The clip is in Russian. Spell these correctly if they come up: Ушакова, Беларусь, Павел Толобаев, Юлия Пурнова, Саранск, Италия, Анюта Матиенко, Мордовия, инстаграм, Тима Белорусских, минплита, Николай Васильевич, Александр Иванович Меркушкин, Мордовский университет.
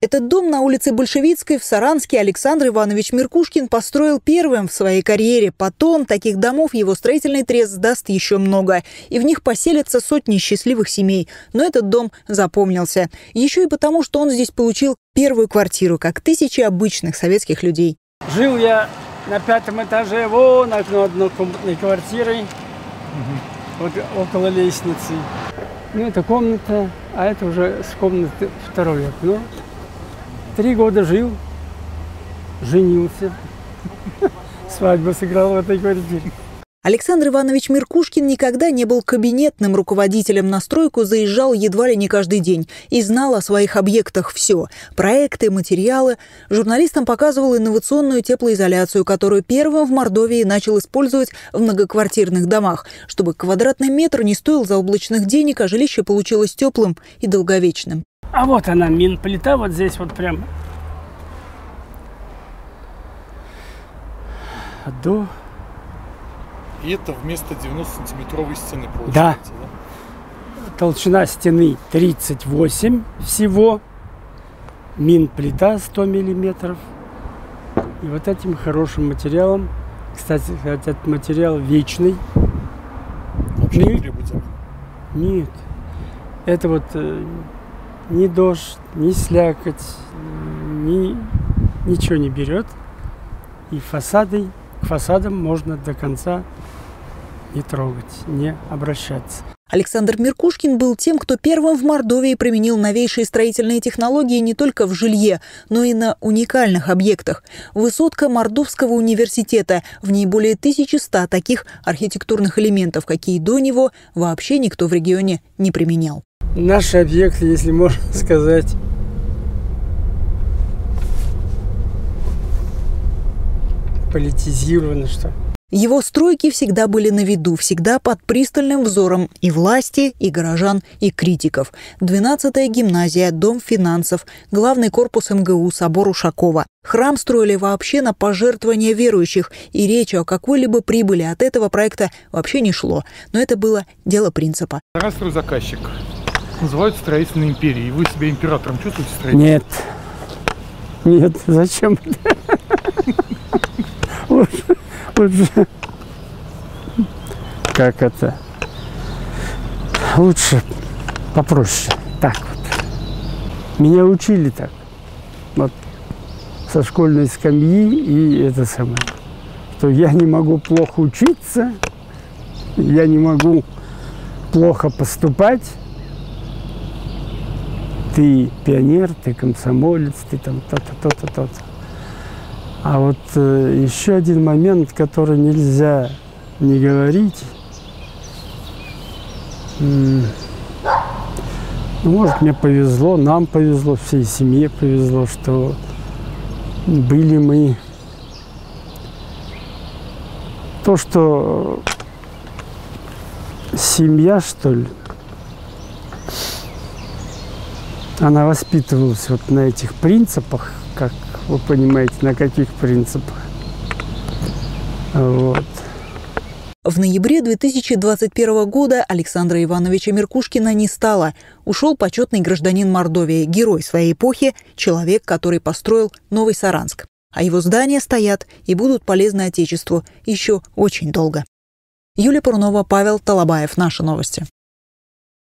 Этот дом на улице Большевицкой в Саранске Александр Иванович Меркушкин построил первым в своей карьере. Потом таких домов его строительный трест сдаст еще много. И в них поселятся сотни счастливых семей. Но этот дом запомнился. Еще и потому, что он здесь получил первую квартиру, как тысячи обычных советских людей. Жил я на 5-м этаже, вон окно однокомнатной квартиры, вот около лестницы. Ну, это комната, а это уже с комнаты второе окно. 3 года жил, женился, свадьбу сыграл в этой квартире. Александр Иванович Меркушкин никогда не был кабинетным руководителем. На стройку заезжал едва ли не каждый день и знал о своих объектах все – проекты, материалы. Журналистам показывал инновационную теплоизоляцию, которую первым в Мордовии начал использовать в многоквартирных домах, чтобы квадратный метр не стоил заоблачных денег, а жилище получилось теплым и долговечным. А вот она, минплита, вот здесь вот прям до... И это вместо 90-сантиметровой стены получается, да. Да? Толщина стены 38 всего, минплита 100 миллиметров. И вот этим хорошим материалом, кстати, этот материал вечный. Вообще не требуется? Нет. Это вот... Ни дождь, ни слякоть, ничего не берет. И к фасадам можно до конца не трогать, не обращаться. Александр Меркушкин был тем, кто первым в Мордовии применил новейшие строительные технологии не только в жилье, но и на уникальных объектах. Высотка Мордовского университета. В ней более 1100 таких архитектурных элементов, какие до него вообще никто в регионе не применял. Наш объект, если можно сказать, политизирован, что ли. Его стройки всегда были на виду, всегда под пристальным взором и власти, и горожан, и критиков. 12-я гимназия, дом финансов, главный корпус МГУ, собор Ушакова. Храм строили вообще на пожертвования верующих, и речи о какой-либо прибыли от этого проекта вообще не шло. Но это было дело принципа. Раз заказчик называют строительной империей. Вы себя императором чувствуете строителем? Нет. Нет, зачем? Как это? Лучше попроще. Так вот. Меня учили так. Вот со школьной скамьи и это самое. Что я не могу плохо учиться, я не могу плохо поступать. Ты пионер, ты комсомолец, ты там то-то, то-то, то-то. А вот еще один момент, который нельзя не говорить. Может, мне повезло, нам повезло, всей семье повезло, что были мы. То, что семья, что ли, она воспитывалась вот на этих принципах, как вы понимаете, на каких принципах. Вот. В ноябре 2021 года Александра Ивановича Меркушкина не стало. Ушел почетный гражданин Мордовии, герой своей эпохи, человек, который построил новый Саранск. А его здания стоят и будут полезны Отечеству еще очень долго. Юлия Пурнова, Павел Толобаев. Наши новости.